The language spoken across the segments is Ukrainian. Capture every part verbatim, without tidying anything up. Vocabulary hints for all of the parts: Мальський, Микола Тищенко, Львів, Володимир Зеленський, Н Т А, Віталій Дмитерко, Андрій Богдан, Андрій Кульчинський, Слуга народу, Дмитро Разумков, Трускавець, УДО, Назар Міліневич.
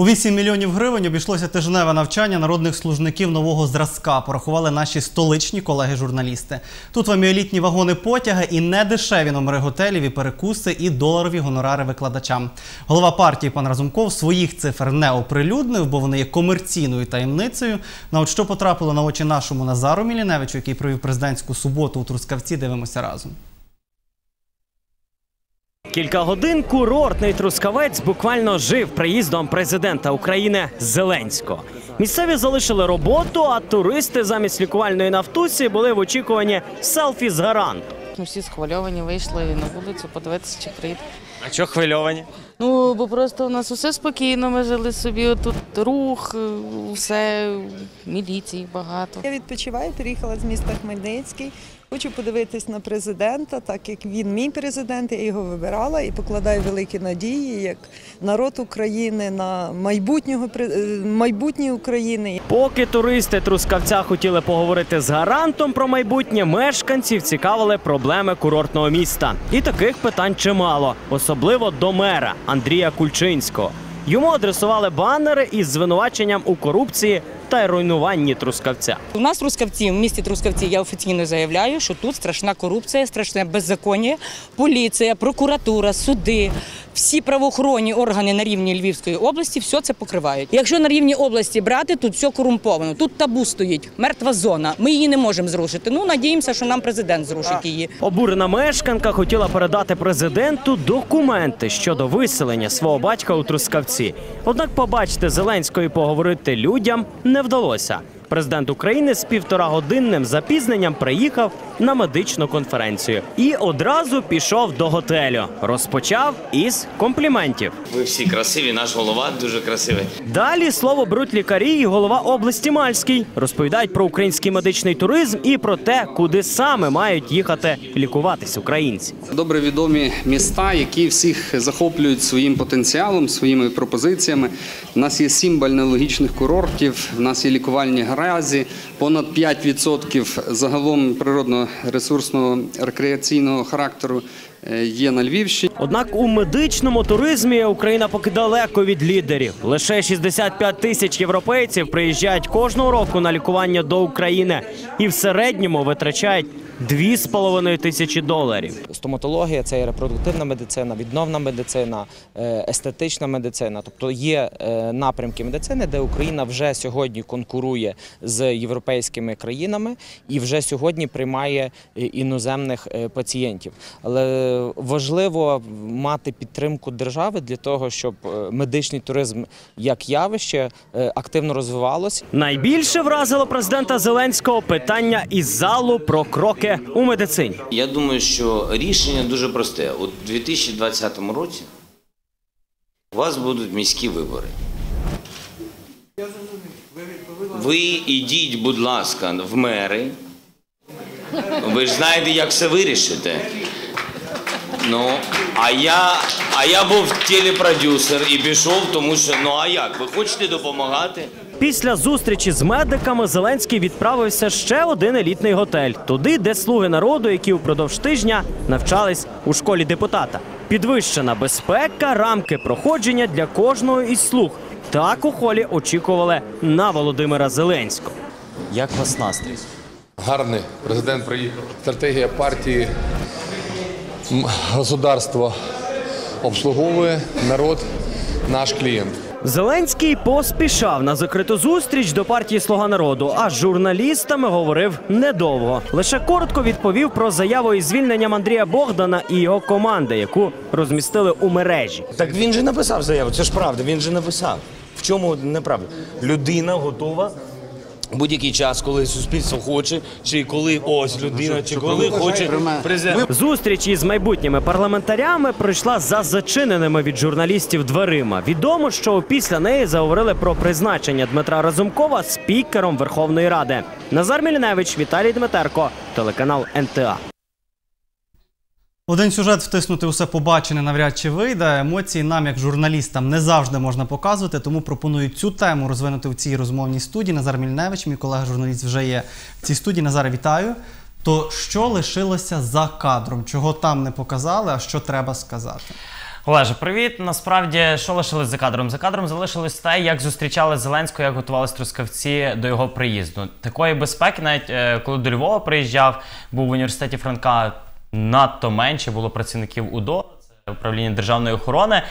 У вісім мільйонів гривень обійшлося тижневе навчання народних служників нового зразка, порахували наші столичні колеги-журналісти. Тут вам і елітні вагони потяга, і недешеві номери готелів, і перекуси, і доларові гонорари викладачам. Голова партії пан Разумков своїх цифр не оприлюднив, бо вони є комерційною таємницею. На от що потрапило на очі нашому Назару Міліневичу, який провів президентську суботу у Трускавці, дивимося разом. Кілька годин курортний Трускавець буквально жив приїздом президента України Зеленського. Місцеві залишили роботу, а туристи замість лікувальної нафтусі були в очікуванні селфі з гарантом. Всі схвильовані вийшли на вулицю подивитися, чи прийде. А чого хвильовані? Ну, бо просто у нас усе спокійно, ми жили собі, тут рух, усе, міліції багато. Я відпочиваю, переїхала з міста Хмельницький. Хочу подивитись на президента, так як він мій президент, я його вибирала і покладаю великі надії, як народ України, на майбутнє України. Поки туристи Трускавця хотіли поговорити з гарантом про майбутнє, мешканців цікавили проблеми курортного міста. І таких питань чимало, особливо до мера Андрія Кульчинського. Йому адресували банери із звинуваченням у корупції та руйнуванні Трускавця. У нас Трускавці, в місті Трускавці, я офіційно заявляю, що тут страшна корупція, страшне беззаконня. Поліція, прокуратура, суди, всі правоохоронні органи на рівні Львівської області все це покривають. Якщо на рівні області брати, тут все корумповано, тут табу стоїть, мертва зона, ми її не можемо зрушити. Ну, надіємося, що нам президент зрушить її. Обурена мешканка хотіла передати президенту документи щодо виселення свого батька у Трускавці. Однак побачити Зеленського і поговорити людям не Не вдалося. Президент України з півторагодинним запізненням приїхав на медичну конференцію і одразу пішов до готелю. Розпочав із компліментів. Ви всі красиві, наш голова дуже красивий. Далі слово беруть лікарі і голова області Мальський. Розповідають про український медичний туризм і про те, куди саме мають їхати лікуватись українці. Добре відомі міста, які всіх захоплюють своїм потенціалом, своїми пропозиціями. У нас є сім бальнеологічних курортів, у нас є лікувальні гарантії. Разі понад п'ять відсотків загалом природно-ресурсного рекреаційного характеру є на Львівщині. Однак у медичному туризмі Україна поки далеко від лідерів. Лише шістдесят п'ять тисяч європейців приїжджають кожного року на лікування до України і в середньому витрачають дві з половиною тисячі доларів. Стоматологія – це і репродуктивна медицина, відновна медицина, естетична медицина. Тобто є напрямки медицини, де Україна вже сьогодні конкурує з європейськими країнами і вже сьогодні приймає іноземних пацієнтів. Але важливо мати підтримку держави для того, щоб медичний туризм як явище активно розвивалося. Найбільше вразило президента Зеленського питання із залу про кроки у медицині. Я думаю, що рішення дуже просте. У дві тисячі двадцятому році у вас будуть міські вибори. Ви йдіть, будь ласка, в мери. Ви ж знаєте, як все вирішите. Ну, а я, а я був телепродюсер і пішов, тому що, ну а як, ви хочете допомагати? Після зустрічі з медиками Зеленський відправився ще один елітний готель. Туди, де слуги народу, які упродовж тижня навчались у школі депутата. Підвищена безпека, рамки проходження для кожного із слуг. Так у холі очікували на Володимира Зеленського. Як у вас настрій? Гарний. Президент приїхав. Стратегія партії государства обслуговує народ, наш клієнт. Зеленський поспішав на закриту зустріч до партії «Слуга народу», а з журналістами говорив недовго. Лише коротко відповів про заяву із звільненням Андрія Богдана і його команди, яку розмістили у мережі. Так він же написав заяву, це ж правда, він же написав. В чому неправда? Людина готова будь-який час, коли суспільство хоче, чи коли ось людина, чи коли хоче президент. Зустріч із майбутніми парламентарями пройшла за зачиненими від журналістів дверима. Відомо, що після неї заговорили про призначення Дмитра Разумкова спікером Верховної Ради. Назар Міліневич, Віталій Дмитерко, телеканал Н Т А. Один сюжет втиснути усе побачене навряд чи вийде. Емоції нам, як журналістам, не завжди можна показувати, тому пропоную цю тему розвинути в цій розмовній студії. Назар Міліневич, мій колега-журналіст, вже є в цій студії. Назаре, вітаю. То що лишилося за кадром? Чого там не показали, а що треба сказати? Олеже, привіт. Насправді, що лишилось за кадром? За кадром залишилось те, як зустрічали Зеленського, як готувалися трускавці до його приїзду. Такої безпеки, навіть коли до Львова приїжджав, був в університеті Франка, надто менше було працівників УДО, це управління державної охорони.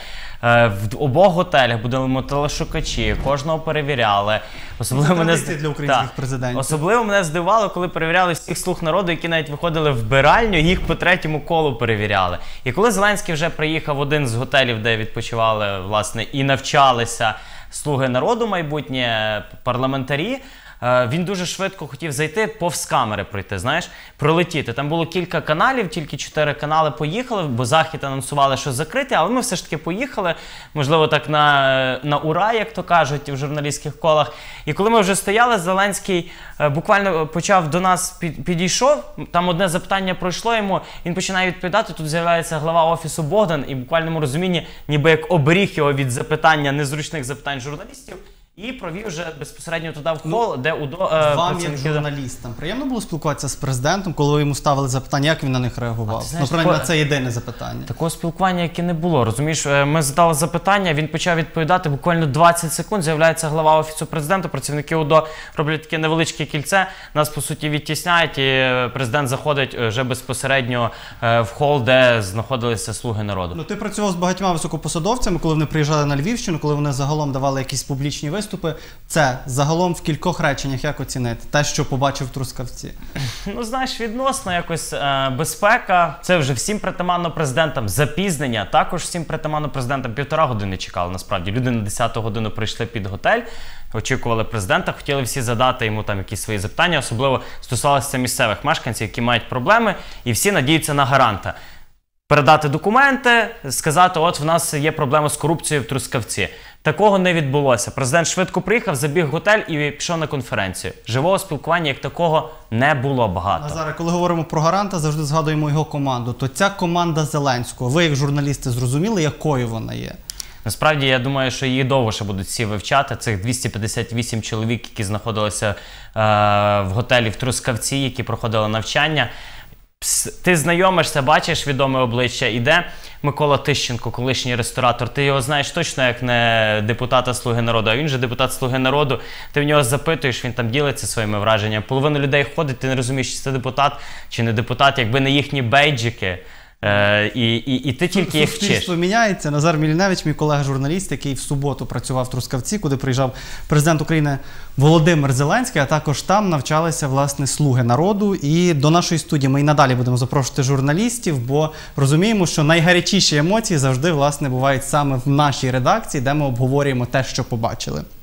В обох готелях будемо мотелешукачі, кожного перевіряли. Особливо мене, для українських президентів. Особливо мене здивувало, коли перевіряли всіх слуг народу, які навіть виходили в биральню, їх по третьому колу перевіряли. І коли Зеленський вже приїхав в один з готелів, де відпочивали, власне, і навчалися слуги народу, майбутнє парламентарі, він дуже швидко хотів зайти, повз камери пройти, знаєш, пролетіти. Там було кілька каналів, тільки чотири канали поїхали, бо Захід анонсували, що закрите, але ми все ж таки поїхали, можливо, так на, на ура, як то кажуть, в журналістських колах. І коли ми вже стояли, Зеленський буквально почав до нас, підійшов, там одне запитання пройшло йому, він починає відповідати, тут з'являється глава офісу Богдан, і в буквальному розумінні, ніби як оберіг його від запитання, незручних запитань журналістів, і провів вже безпосередньо туди в хол, ну, де УДО... Вам, як журналістам, приємно було спілкуватися з президентом, коли йому ставили запитання, як він на них реагував? Знаєш, Наприклад, тако... на це єдине запитання. Такого спілкування, яке не було, розумієш? Ми задали запитання, він почав відповідати, буквально двадцять секунд, з'являється глава Офісу Президента, працівники УДО роблять таке невеличке кільце, нас, по суті, відтісняють, і президент заходить вже безпосередньо в хол, де знаходилися слуги народу. Ну, ти працював з багатьма високопосадовцями, коли вони приїжджали на Львівщину, коли вони загалом давали якісь публічні виступи. Це загалом в кількох реченнях як оцінити те, що побачив в Трускавці? Ну, знаєш, відносно якось е, безпека. Це вже всім притаманно президентам. Запізнення також всім притаманно президентам. Півтора години чекали, насправді. Люди на десяту годину прийшли під готель, очікували президента, хотіли всі задати йому там якісь свої запитання. Особливо стосувалися місцевих мешканців, які мають проблеми, і всі надіються на гаранта. Передати документи, сказати, от в нас є проблема з корупцією в Трускавці. Такого не відбулося. Президент швидко приїхав, забіг в готель і пішов на конференцію. Живого спілкування як такого не було багато. Назаре, коли говоримо про гаранта, завжди згадуємо його команду. То ця команда Зеленського, ви як журналісти зрозуміли, якою вона є? Насправді, я думаю, що її довго ще будуть всі вивчати. Цих двісті п'ятдесят вісім чоловік, які знаходилися е, в готелі в Трускавці, які проходили навчання. Ти знайомишся, бачиш відоме обличчя, іде Микола Тищенко, колишній ресторатор, ти його знаєш точно як не депутата «Слуги народу», а він же депутат «Слуги народу», ти в нього запитуєш, він там ділиться своїми враженнями, половина людей ходить, ти не розумієш, чи це депутат, чи не депутат, якби не їхні бейджики. Е, і, і, і ти тільки їх вчиш. Суспільство міняється. Назар Міліневич, мій колега-журналіст, який в суботу працював в Трускавці, куди приїжджав президент України Володимир Зеленський, а також там навчалися, власне, слуги народу. І до нашої студії ми і надалі будемо запрошувати журналістів, бо розуміємо, що найгарячіші емоції завжди, власне, бувають саме в нашій редакції, де ми обговорюємо те, що побачили.